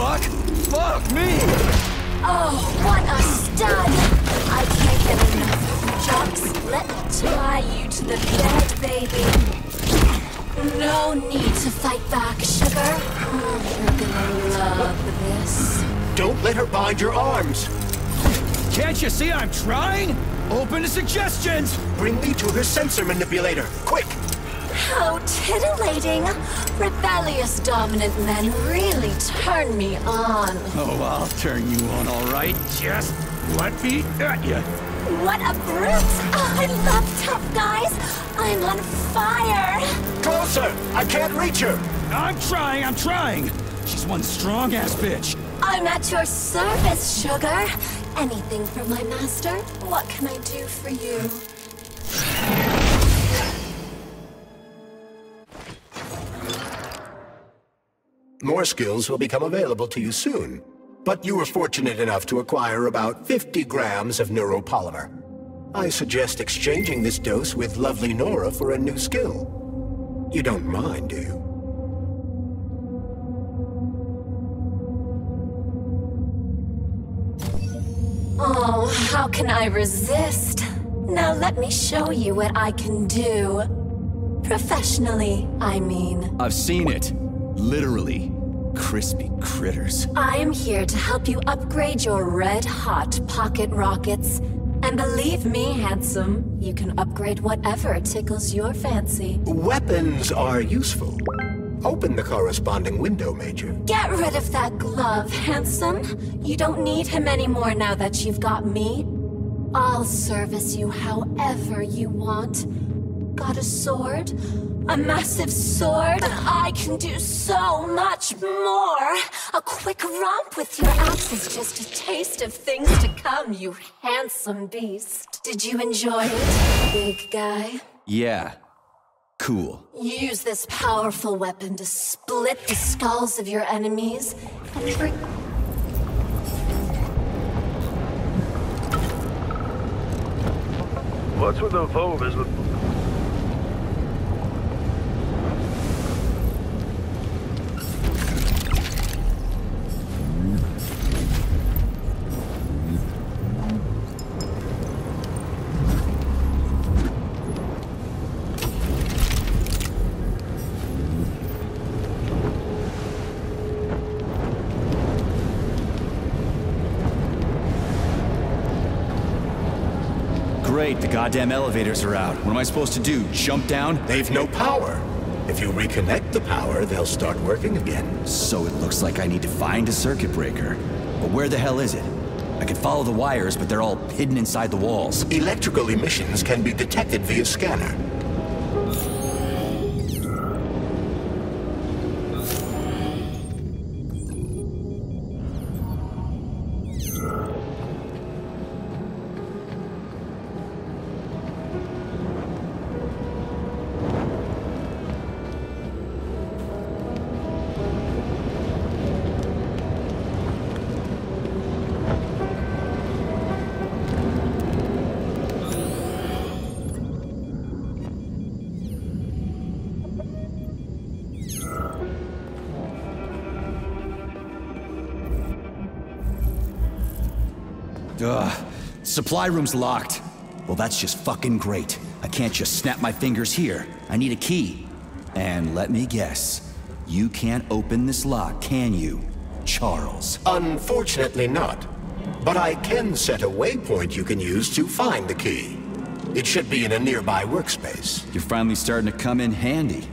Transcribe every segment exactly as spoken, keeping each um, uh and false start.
Fuck! Fuck me! Oh, what a stud! I can't get enough. Jocks, let me tie you to the bed, baby. No need to fight back, sugar. You're gonna love this. Don't let her bind your arms. Can't you see I'm trying? Open to suggestions! Bring me to her sensor manipulator, quick! How titillating! Rebellious dominant men really turn me on. Oh, I'll turn you on, all right? Just let me at you. What a brute! Oh, I love tough guys! I'm on fire! Closer! I can't reach her! I'm trying, I'm trying! She's one strong-ass bitch. I'm at your service, sugar. Anything for my master? What can I do for you? More skills will become available to you soon, but you were fortunate enough to acquire about fifty grams of neuropolymer. I suggest exchanging this dose with lovely Nora for a new skill. You don't mind, do you? Oh, how can I resist? Now let me show you what I can do. Professionally, I mean. I've seen it. Literally. Crispy critters. I am here to help you upgrade your red-hot pocket rockets. And believe me, handsome, you can upgrade whatever tickles your fancy. Weapons are useful. Open the corresponding window, Major. Get rid of that glove, handsome. You don't need him anymore now that you've got me. I'll service you however you want. Got a sword? A massive sword? I can do so much more! A quick romp with your axe is just a taste of things to come, you handsome beast. Did you enjoy it, big guy? Yeah. Cool. Use this powerful weapon to split the skulls of your enemies and bring... What's with the vulvas with... The goddamn elevators are out. What am I supposed to do? Jump down? They've no power. If you reconnect the power, they'll start working again. So it looks like I need to find a circuit breaker. But where the hell is it? I can follow the wires, but they're all hidden inside the walls. Electrical emissions can be detected via scanner. Ugh. Supply room's locked. Well, that's just fucking great. I can't just snap my fingers here. I need a key. And let me guess, you can't open this lock, can you, Charles? Unfortunately not. But I can set a waypoint you can use to find the key. It should be in a nearby workspace. You're finally starting to come in handy.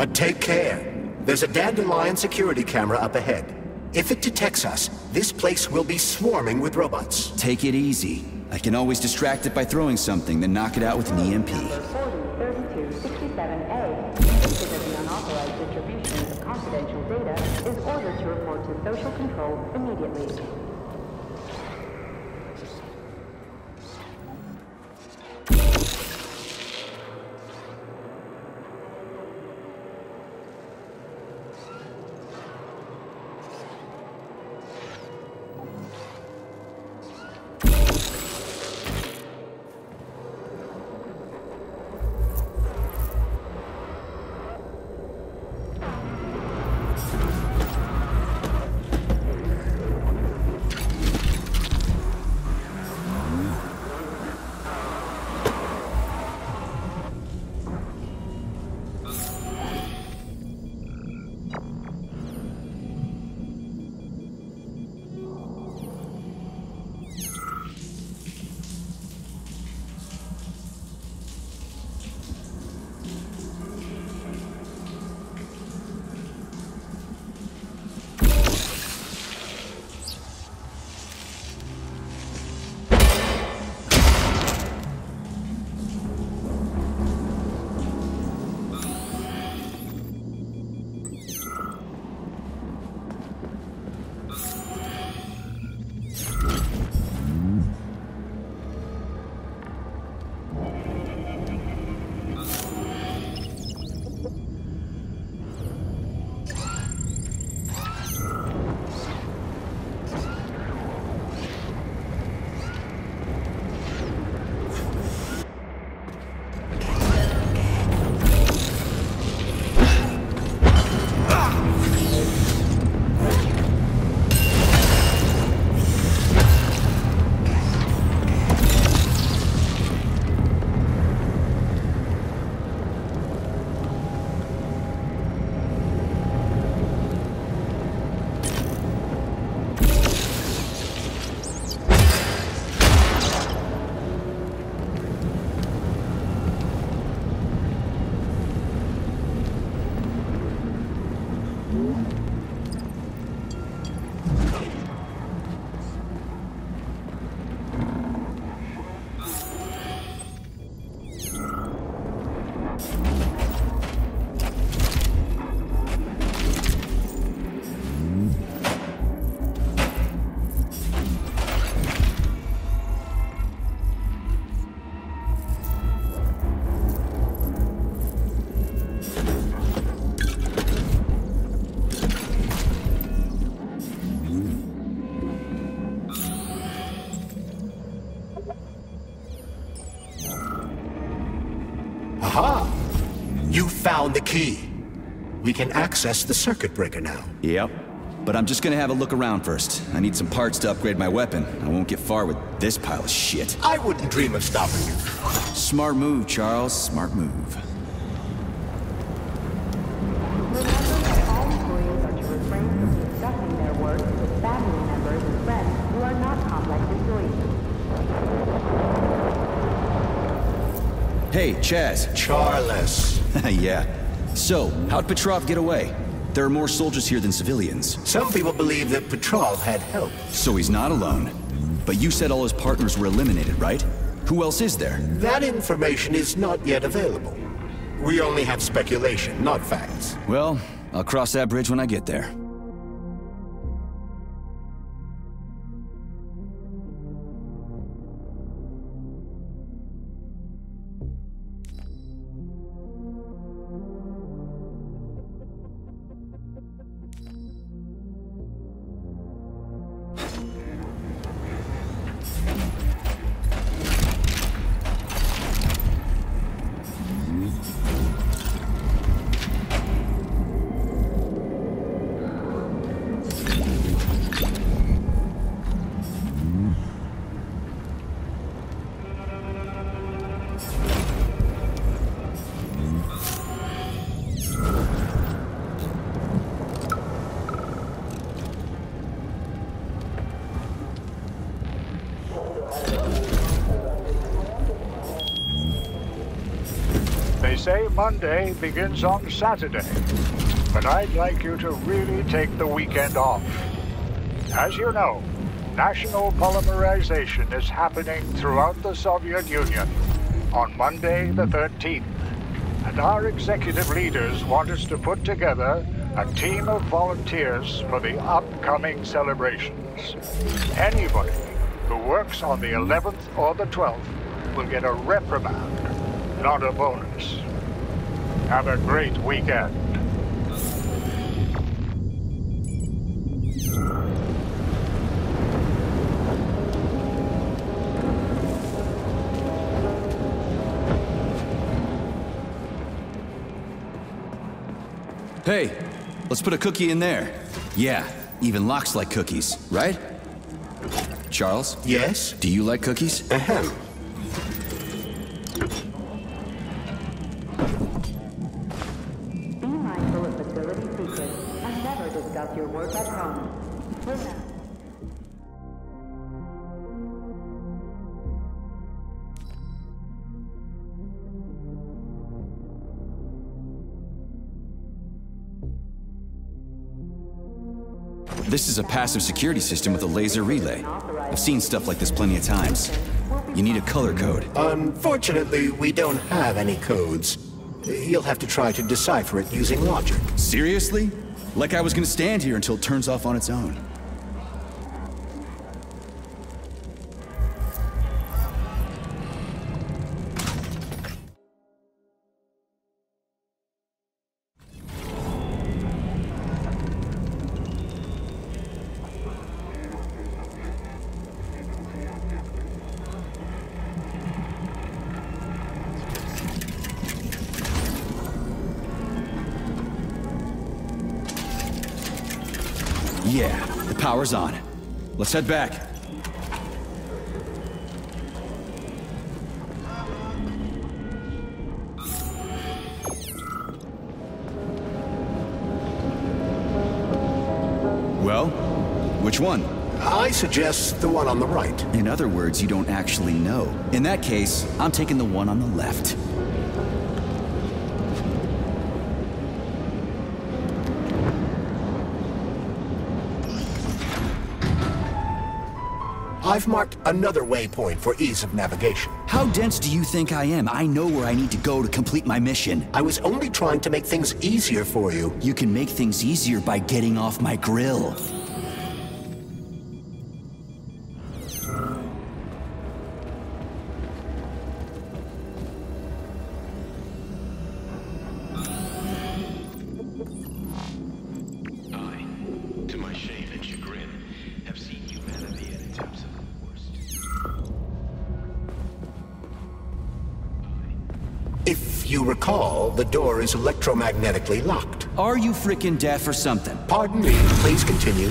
But take care. There's a Dandelion security camera up ahead. If it detects us, this place will be swarming with robots. Take it easy. I can always distract it by throwing something, then knock it out with an E M P. thirty-two sixty-seven A. Because of the unauthorized distribution of confidential data is ordered to report to social control immediately. The key. We can access the circuit breaker now. Yep. But I'm just gonna have a look around first. I need some parts to upgrade my weapon. I won't get far with this pile of shit. I wouldn't dream of stopping you. Smart move, Charles. Smart move. Hey, Chaz. Charles. Yeah. So, how'd Petrov get away? There are more soldiers here than civilians. Some people believe that Petrov had help. So he's not alone. But you said all his partners were eliminated, right? Who else is there? That information is not yet available. We only have speculation, not facts. Well, I'll cross that bridge when I get there. say Monday begins on Saturday, but I'd like you to really take the weekend off. As you know, national polymerization is happening throughout the Soviet Union on Monday the thirteenth, and our executive leaders want us to put together a team of volunteers for the upcoming celebrations. Anybody who works on the eleventh or the twelfth will get a reprimand, not a bonus. Have a great weekend. Hey, let's put a cookie in there. Yeah, even locks like cookies, right? Charles? Yes? Do you like cookies? Ahem. Be mindful of facility secrets and never discuss your work at home. Listen. This is a passive security system with a laser relay. I've seen stuff like this plenty of times. You need a color code. Unfortunately, we don't have any codes. You'll have to try to decipher it using logic. Seriously? Like I was gonna stand here until it turns off on its own. Yeah, the power's on. Let's head back. Well, which one? I suggest the one on the right. In other words, you don't actually know. In that case, I'm taking the one on the left. I've marked another waypoint for ease of navigation. How dense do you think I am? I know where I need to go to complete my mission. I was only trying to make things easier for you. You can make things easier by getting off my grill. You recall, the door is electromagnetically locked. Are you frickin' deaf or something? Pardon me, please continue.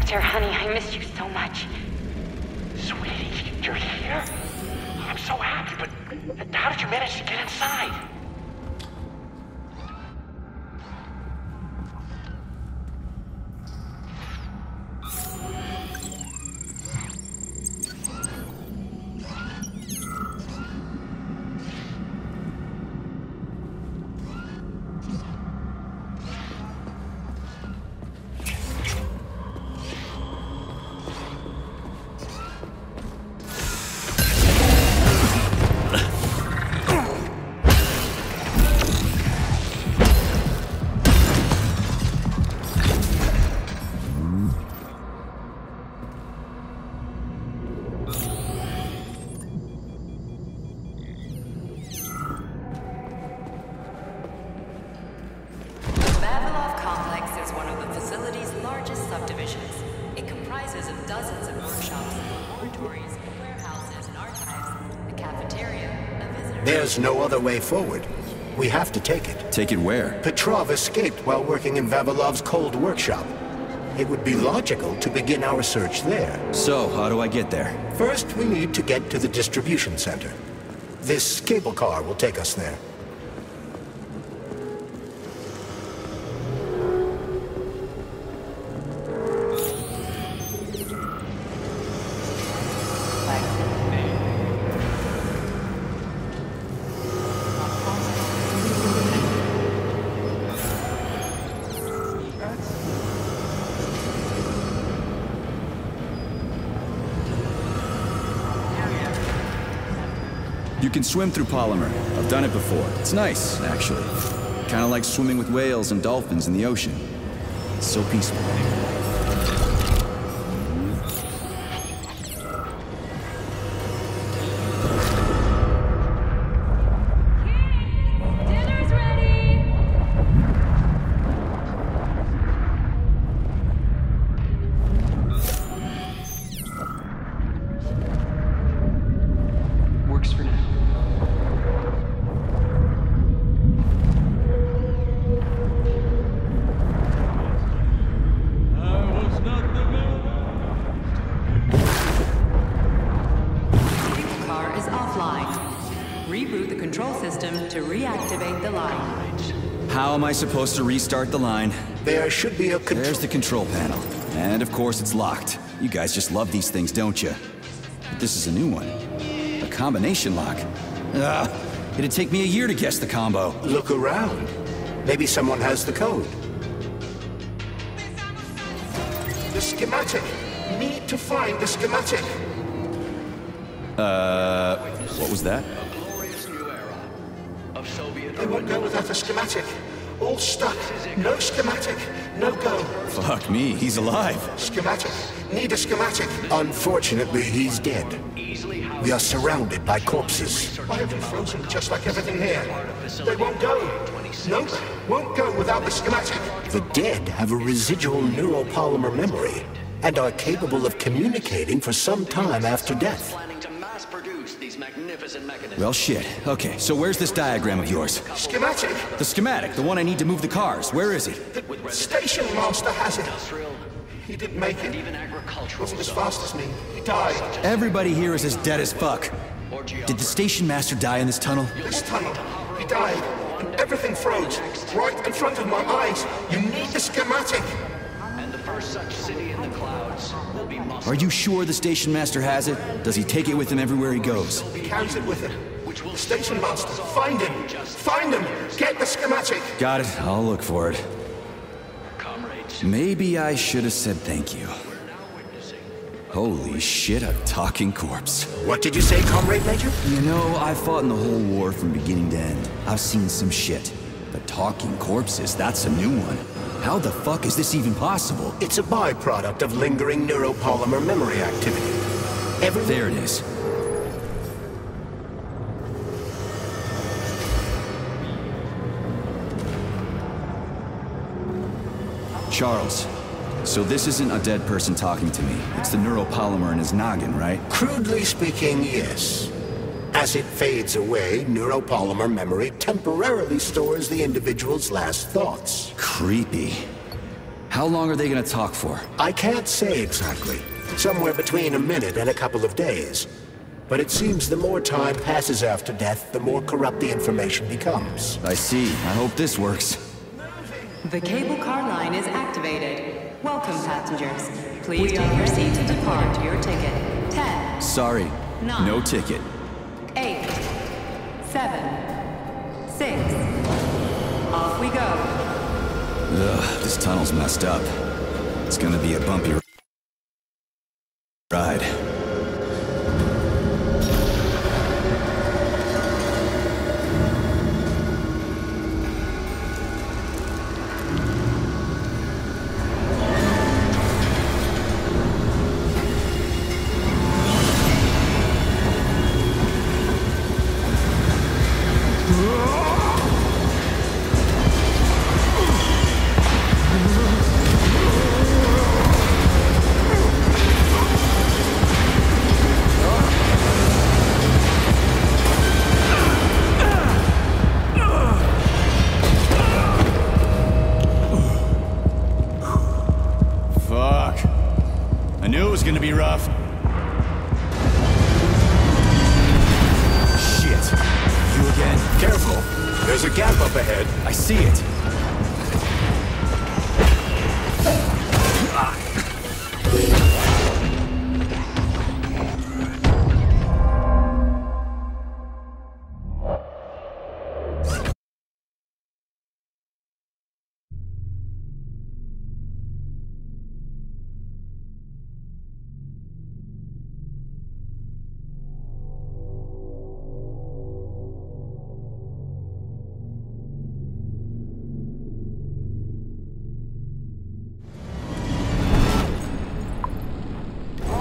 Victor, honey, I missed you so much. Sweetie, you're here? I'm so happy, but how did you manage to get inside? There's no other way forward. We have to take it. Take it where? Petrov escaped while working in Vavilov's cold workshop. It would be logical to begin our search there. So, how do I get there? First, we need to get to the distribution center. This cable car will take us there. You can swim through polymer. I've done it before. It's nice, actually. Kind of like swimming with whales and dolphins in the ocean. It's so peaceful. Supposed to restart the line. There should be a control. There's the control panel. And of course it's locked. You guys just love these things, don't you? But this is a new one. A combination lock. Ah, uh, it'd take me a year to guess the combo. Look around. Maybe someone has the code. The schematic. Need to find the schematic. Uh, what was that? A glorious new era of Soviet... They won't go without a schematic. All stuck. No schematic. No go. Fuck me. He's alive. Schematic. Need a schematic. Unfortunately, he's dead. We are surrounded by corpses. Why have you frozen just like everything here? They won't go. Nope. Won't go without the schematic. The dead have a residual neuropolymer memory and are capable of communicating for some time after death. Well, shit. Okay, so where's this diagram of yours? Schematic. The schematic, the one I need to move the cars. Where is it? The station master has it. He didn't make it. He wasn't as fast as me. He died. Everybody here is as dead as fuck. Did the station master die in this tunnel? This tunnel. He died. And everything froze. Right in front of my eyes. You need the schematic. And the first such city in the clouds. Are you sure the station master has it? Does he take it with him everywhere he goes? He carries it with him. The station master, find him! Find him! Get the schematic! Got it. I'll look for it. Maybe I should have said thank you. Holy shit, a talking corpse. What did you say, Comrade Major? You know, I've fought in the whole war from beginning to end. I've seen some shit. But talking corpses, that's a new one. How the fuck is this even possible? It's a byproduct of lingering neuropolymer memory activity. Every there it is. Charles, so this isn't a dead person talking to me. It's the neuropolymer in his noggin, right? Crudely speaking, yes. As it fades away, neuropolymer memory temporarily stores the individual's last thoughts. Creepy. How long are they gonna talk for? I can't say exactly. Somewhere between a minute and a couple of days. But it seems the more time passes after death, the more corrupt the information becomes. I see. I hope this works. The cable car line is activated. Welcome, passengers. Please take your seat to depart your ticket. ten. Sorry. Nine, no ticket. eight. seven. six. Off we go. Ugh, this tunnel's messed up. It's gonna be a bumpy ride.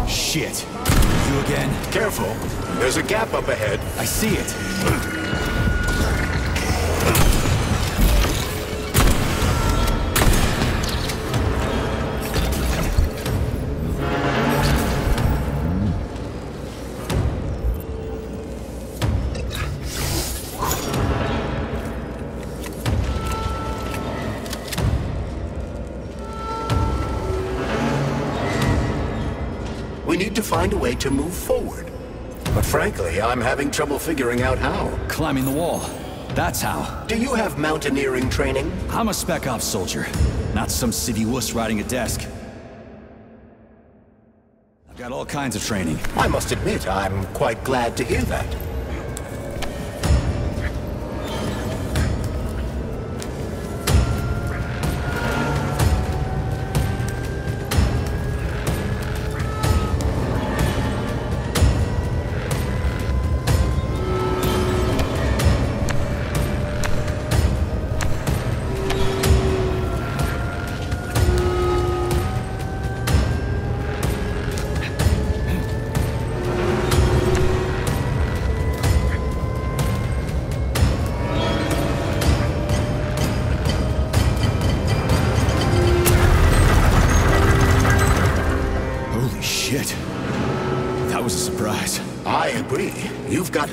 Shit. You again? Careful. There's a gap up ahead. I see it. Find a way to move forward. But frankly, I'm having trouble figuring out how. Climbing the wall. That's how. Do you have mountaineering training? I'm a spec ops soldier, not some city wuss riding a desk. I've got all kinds of training. I must admit, I'm quite glad to hear that.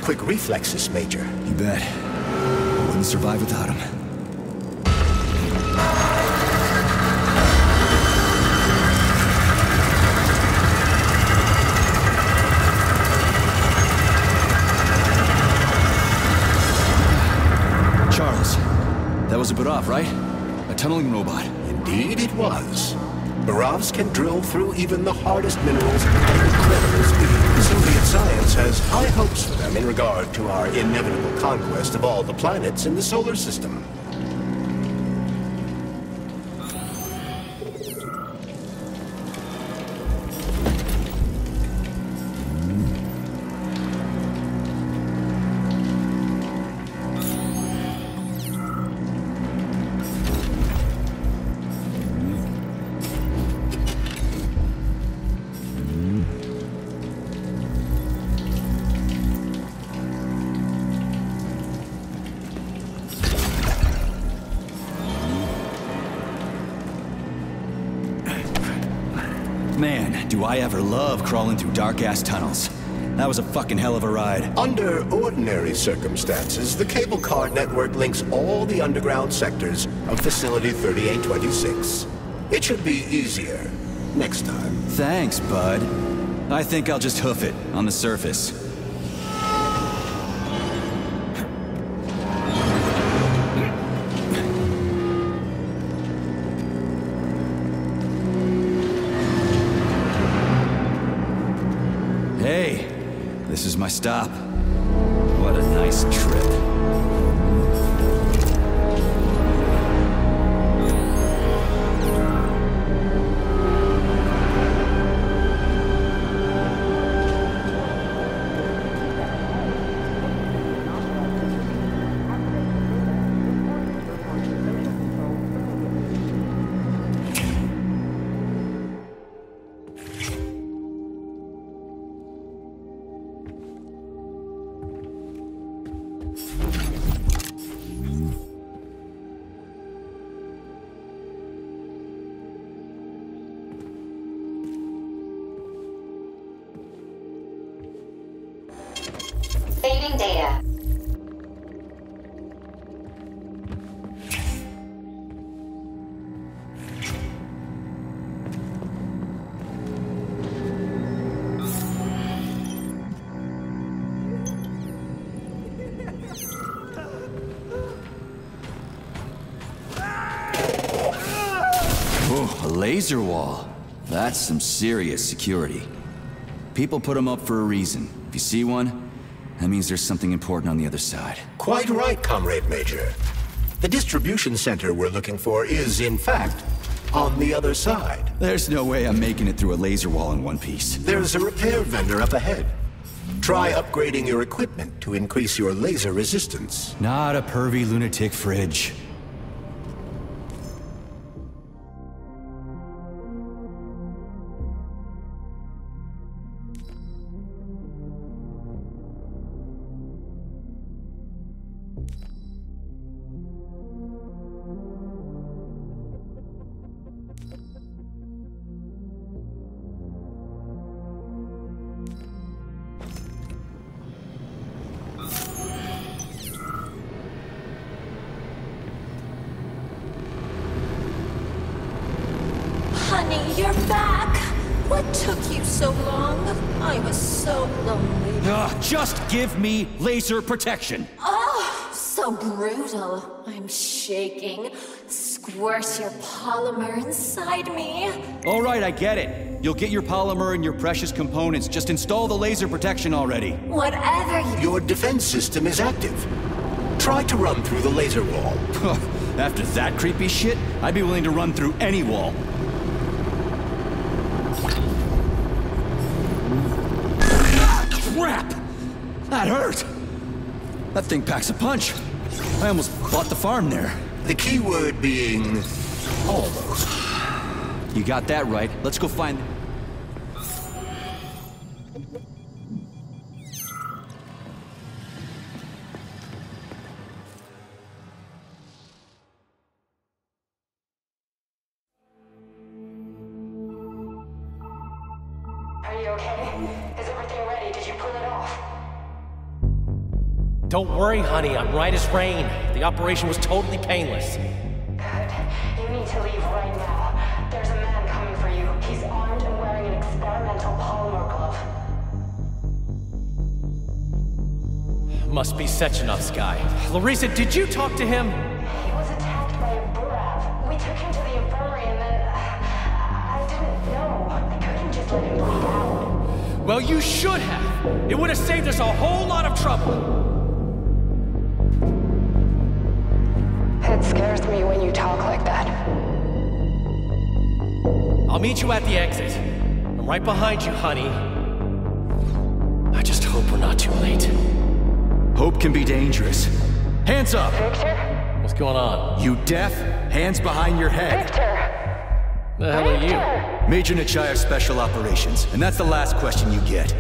Quick reflexes, Major. You bet. I wouldn't survive without him. Charles, that was a Barov, right? A tunneling robot. Indeed it was. Barovs can drill through even the hardest minerals at incredible speed. Soviet science has high hopes for them in regard to our inevitable conquest of all the planets in the solar system. I ever love crawling through dark-ass tunnels. That was a fucking hell of a ride. Under ordinary circumstances, the cable car network links all the underground sectors of Facility thirty-eight twenty-six. It should be easier next time. Thanks, bud. I think I'll just hoof it on the surface. Hey, this is my stop. What a nice trip. Laser wall. That's some serious security. People put them up for a reason. If you see one, that means there's something important on the other side. Quite right, Comrade Major. The distribution center we're looking for is, in fact, on the other side. There's no way I'm making it through a laser wall in one piece. There's a repair vendor up ahead. Try upgrading your equipment to increase your laser resistance. Not a pervy lunatic fridge. Give me laser protection. Oh, so brutal. I'm shaking. Squirt your polymer inside me. All right, I get it. You'll get your polymer and your precious components. Just install the laser protection already. Whatever you... Your defense system is active. Try to run through the laser wall. After that creepy shit, I'd be willing to run through any wall. That hurt! That thing packs a punch. I almost bought the farm there. The key word being... almost. You got that right. Let's go find... Don't worry, honey. I'm right as rain. The operation was totally painless. Good. You need to leave right now. There's a man coming for you. He's armed and wearing an experimental polymer glove. Must be Sechenov's guy. Larisa, did you talk to him? He was attacked by a Burav. We took him to the infirmary and then... I didn't know. I couldn't just let him bleed out. Well, you should have. It would have saved us a whole lot of trouble. It scares me when you talk like that. I'll meet you at the exit. I'm right behind you, honey. I just hope we're not too late. Hope can be dangerous. Hands up! Victor? What's going on? You deaf? Hands behind your head. Victor! The hell Victor? Are you? Major Nechaev Special Operations, and that's the last question you get.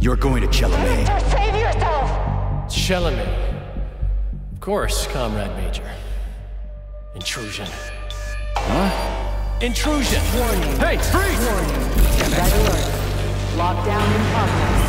You're going to Chelemane. Victor, save yourself! Chelemane. Of course, Comrade Major. Intrusion. Huh? Intrusion! Warning. Hey, freeze! Warning. Red alert. Lockdown in progress.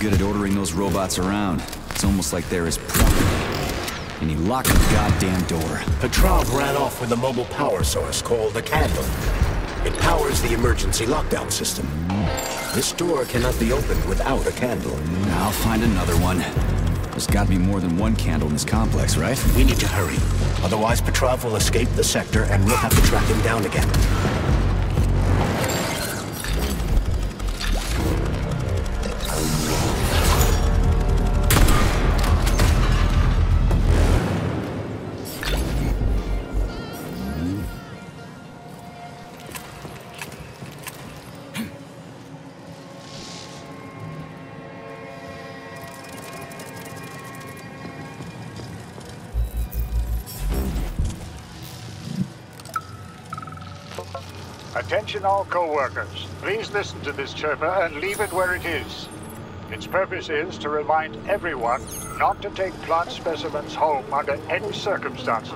good at ordering those robots around. It's almost like they're his property. And he locked the goddamn door. Petrov ran off with a mobile power source called the Candle. It powers the emergency lockdown system. This door cannot be opened without a candle. I'll find another one. There's got to be more than one candle in this complex, right? We need to hurry. Otherwise, Petrov will escape the sector and we'll have to track him down again. Attention all co-workers, please listen to this chirper and leave it where it is. Its purpose is to remind everyone not to take plant specimens home under any circumstances,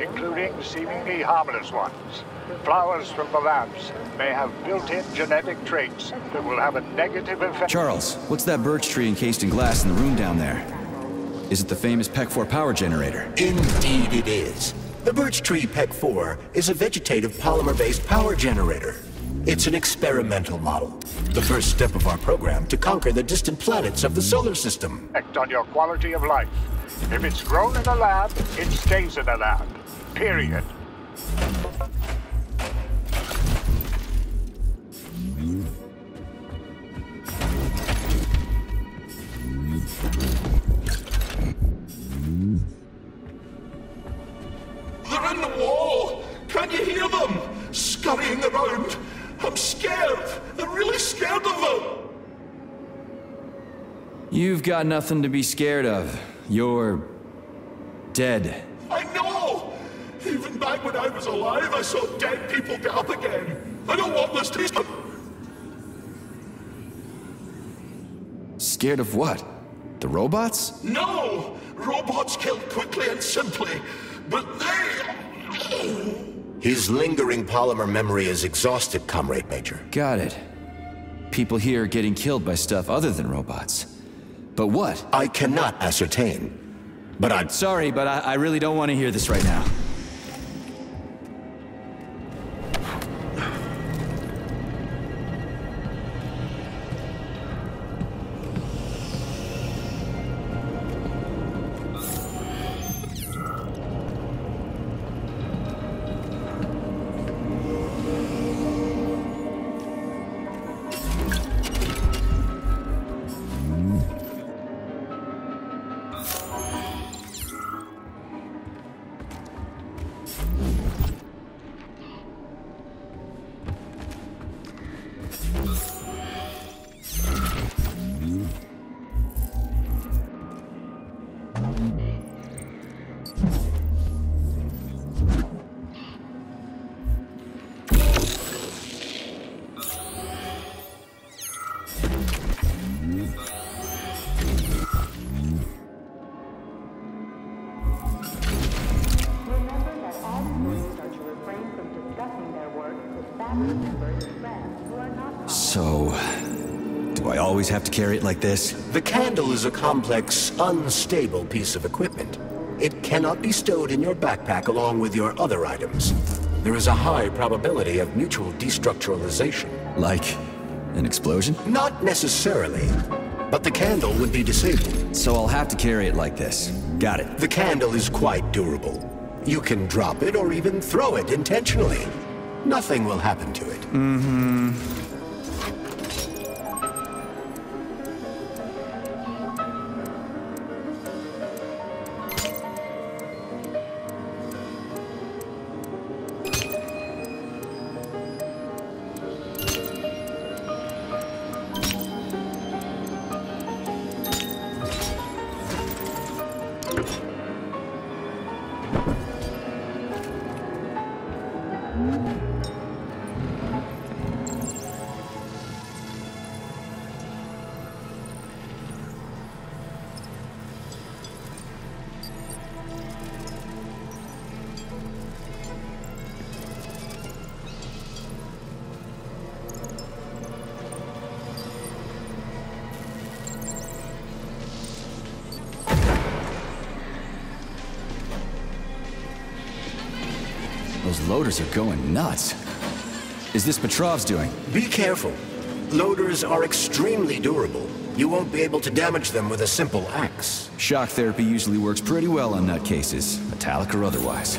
including seemingly harmless ones. Flowers from the labs may have built-in genetic traits that will have a negative effect. Charles, what's that birch tree encased in glass in the room down there? Is it the famous P E C four power generator? Indeed it is. The birch tree P E C four is a vegetative polymer-based power generator. It's an experimental model, the first step of our program to conquer the distant planets of the solar system. Effect on your quality of life. If it's grown in a lab, it stays in a lab. Period. You've got nothing to be scared of. You're... dead. I know! Even back when I was alive, I saw dead people get up again. I don't want this to... Scared of what? The robots? No! Robots killed quickly and simply, but they... His lingering polymer memory is exhausted, Comrade Major. Got it. People here are getting killed by stuff other than robots. But what? I cannot ascertain, but I'm... Sorry, but I, I really don't want to hear this right now. Have to carry it like this? The candle is a complex, unstable piece of equipment. It cannot be stowed in your backpack along with your other items. There is a high probability of mutual destructuralization. Like an explosion? Not necessarily, but the candle would be disabled. So I'll have to carry it like this. Got it. The candle is quite durable. You can drop it or even throw it intentionally. Nothing will happen to it. Mm-hmm. Those loaders are going nuts. Is this Petrov's doing? Be careful. Loaders are extremely durable. You won't be able to damage them with a simple axe. Shock therapy usually works pretty well on nutcases, metallic or otherwise.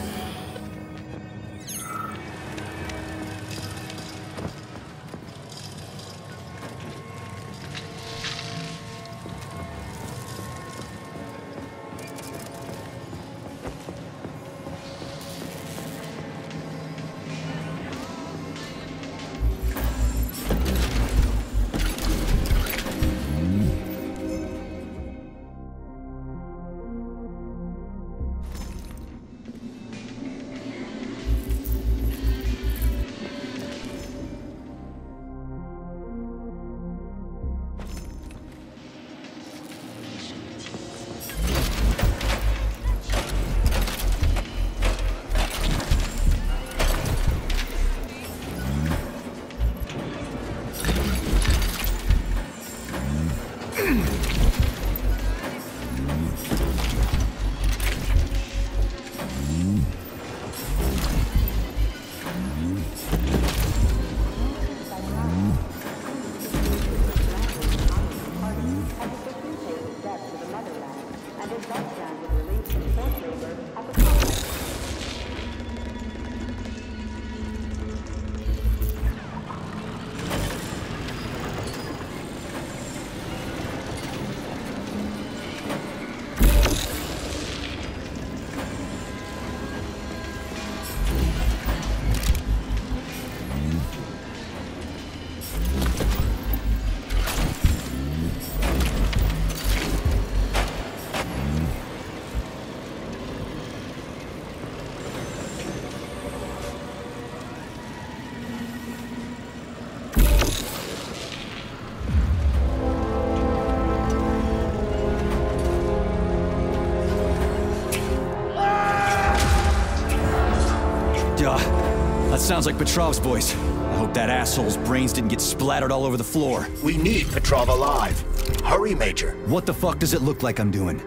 Sounds like Petrov's voice. I hope that asshole's brains didn't get splattered all over the floor. We need Petrov alive. Hurry, Major. What the fuck does it look like I'm doing?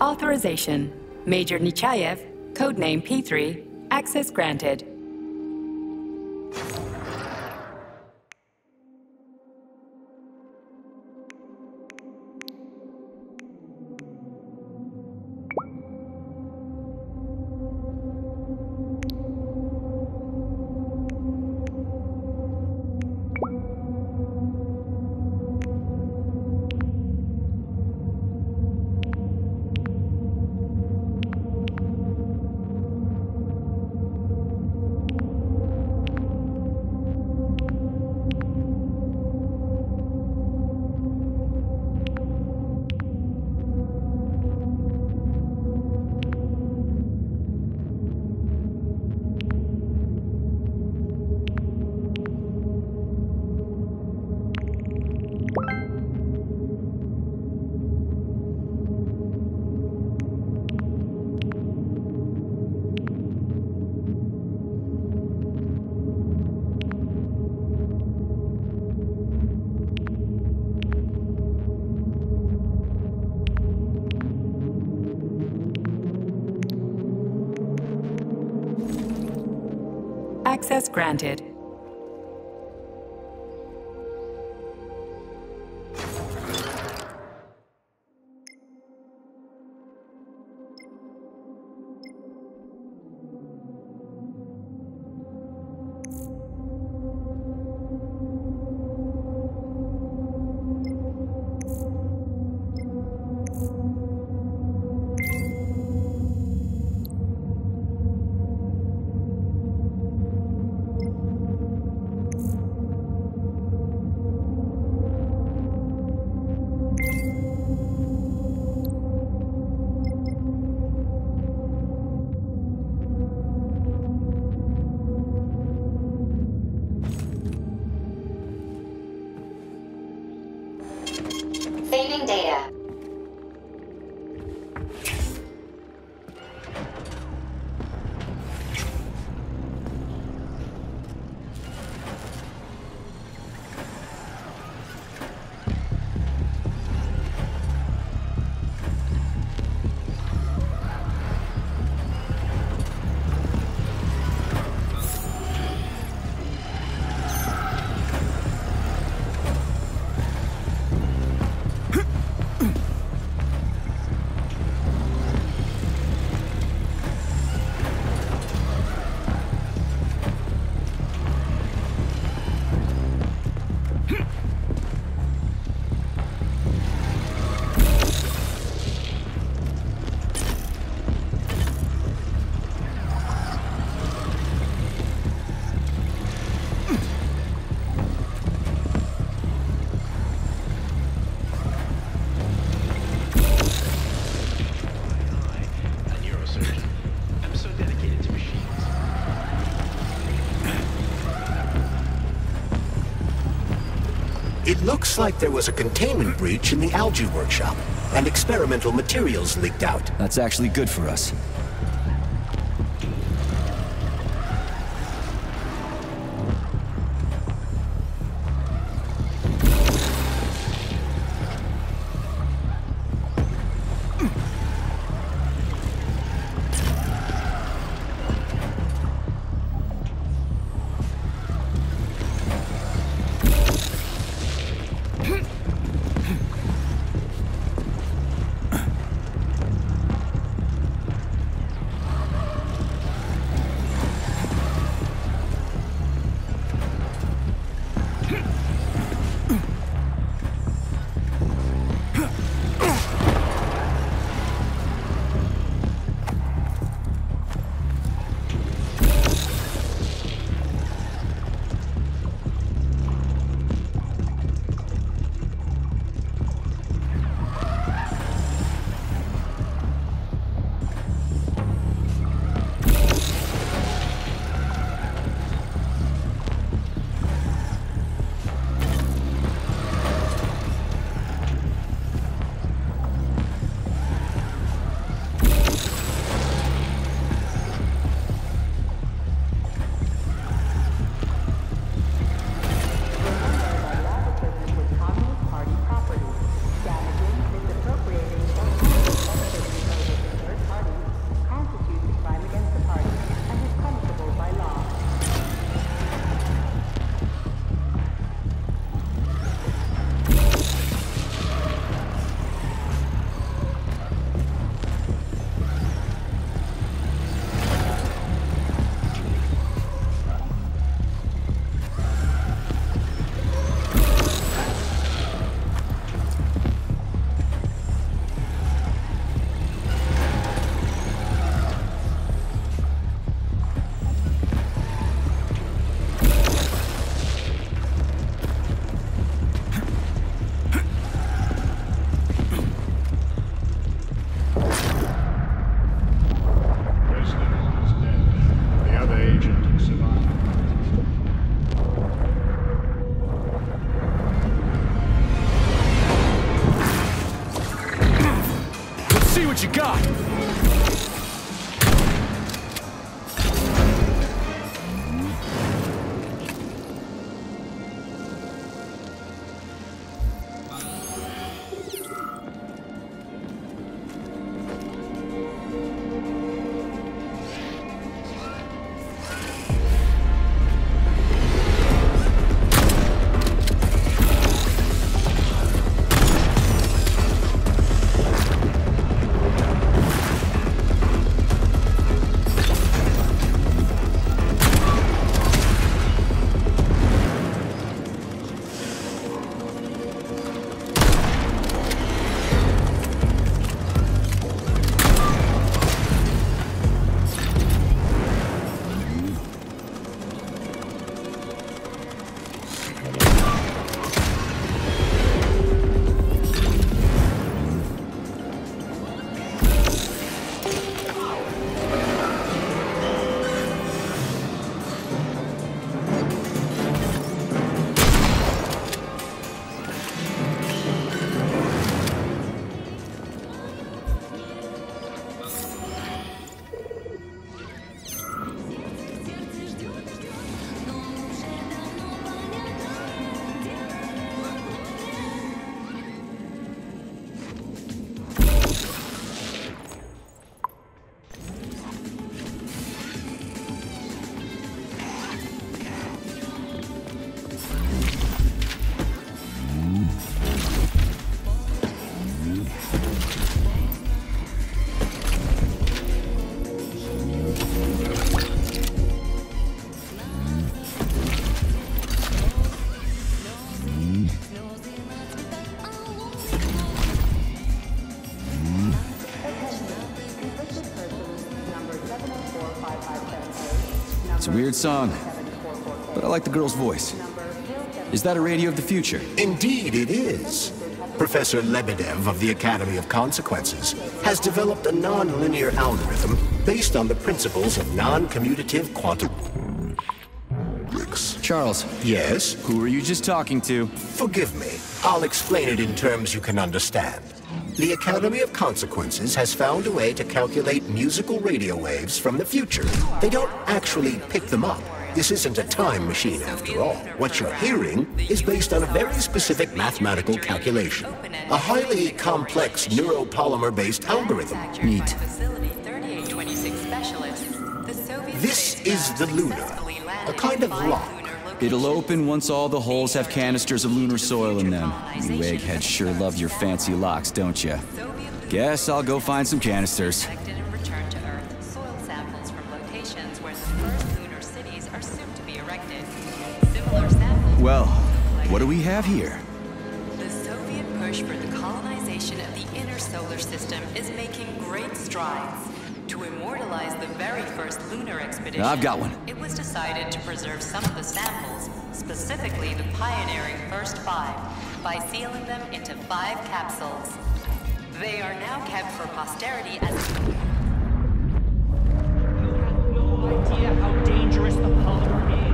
Authorization. Major Nechaev, codename P three, access granted. Access granted. It looks like there was a containment breach in the algae workshop, and experimental materials leaked out. That's actually good for us. What you got? Weird song, but I like the girl's voice. Is that a radio of the future? Indeed it is. Professor Lebedev of the Academy of Consequences has developed a non-linear algorithm based on the principles of non-commutative quantum mechanics. Charles. Yes? Who were you just talking to? Forgive me. I'll explain it in terms you can understand. The Academy of Consequences has found a way to calculate musical radio waves from the future. They don't actually pick them up. This isn't a time machine after all. What you're hearing is based on a very specific mathematical calculation. A highly complex neuropolymer-based algorithm. Neat. This is the Luna, a kind of rock. It'll open once all the holes have canisters of lunar soil in them. You eggheads sure love your fancy locks, don't you? Guess I'll go find some canisters. Well, what do we have here? The Soviet push for the colonization of the inner solar system is making great strides. To immortalize the very first lunar expedition, I've got one. It was decided to preserve some of the samples, specifically the pioneering first five, by sealing them into five capsules. They are now kept for posterity as... You have no idea how dangerous the polymer is.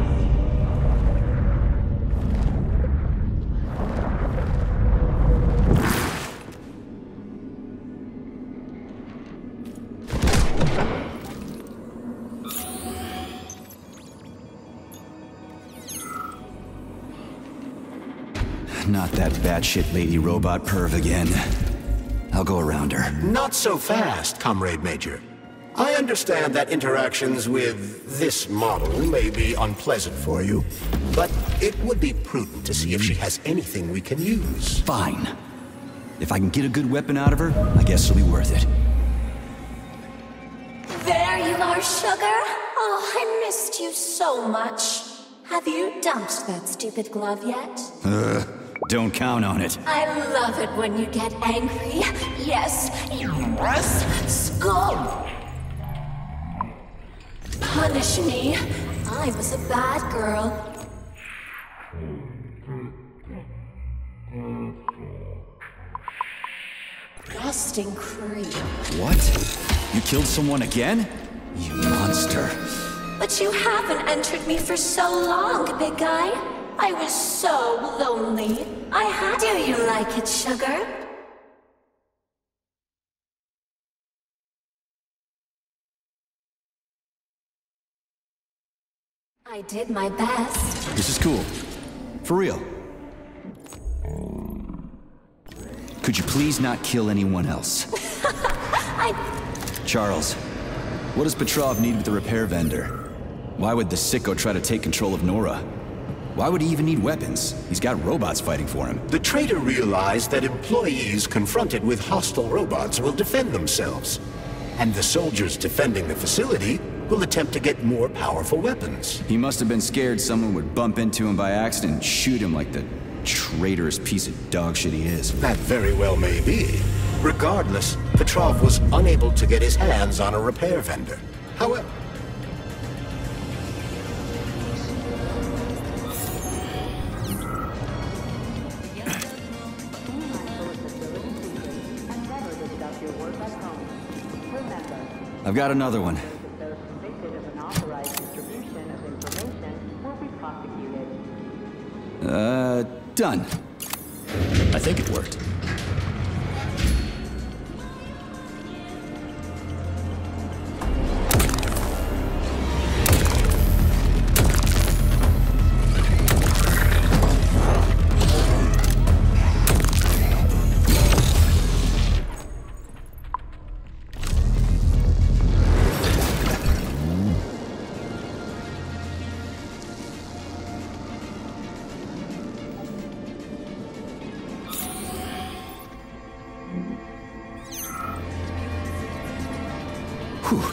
Not that batshit lady robot perv again. I'll go around her. Not so fast, Comrade Major. I understand that interactions with this model may be unpleasant for you, but it would be prudent to see if she has anything we can use. Fine. If I can get a good weapon out of her, I guess it'll be worth it. There you are, sugar. Oh, I missed you so much. Have you dumped that stupid glove yet? Uh. Don't count on it. I love it when you get angry. Yes, yes, scold. Punish me. I was a bad girl. Rusting creep. What? You killed someone again? You monster. But you haven't entered me for so long, big guy. I was so lonely. I had to. Do you like it, sugar? I did my best. This is cool. For real. Could you please not kill anyone else? I... Charles, what does Petrov need with the repair vendor? Why would the sicko try to take control of Nora? Why would he even need weapons? He's got robots fighting for him. The traitor realized that employees confronted with hostile robots will defend themselves. And the soldiers defending the facility will attempt to get more powerful weapons. He must have been scared someone would bump into him by accident and shoot him like the traitorous piece of dog shit he is. That very well may be. Regardless, Petrov was unable to get his hands on a repair vendor. However... I've got another one. Uh, done. I think it worked.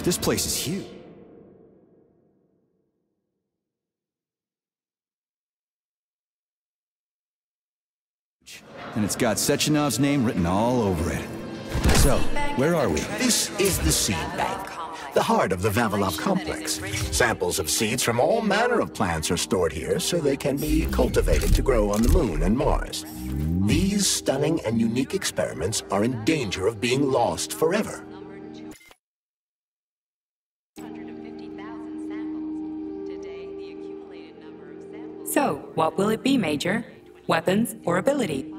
This place is huge. And it's got Sechenov's name written all over it. So, where are we? This is the seed bank, the heart of the Vavilov complex. Samples of seeds from all manner of plants are stored here so they can be cultivated to grow on the Moon and Mars. These stunning and unique experiments are in danger of being lost forever. So, what will it be, Major? Weapons or ability?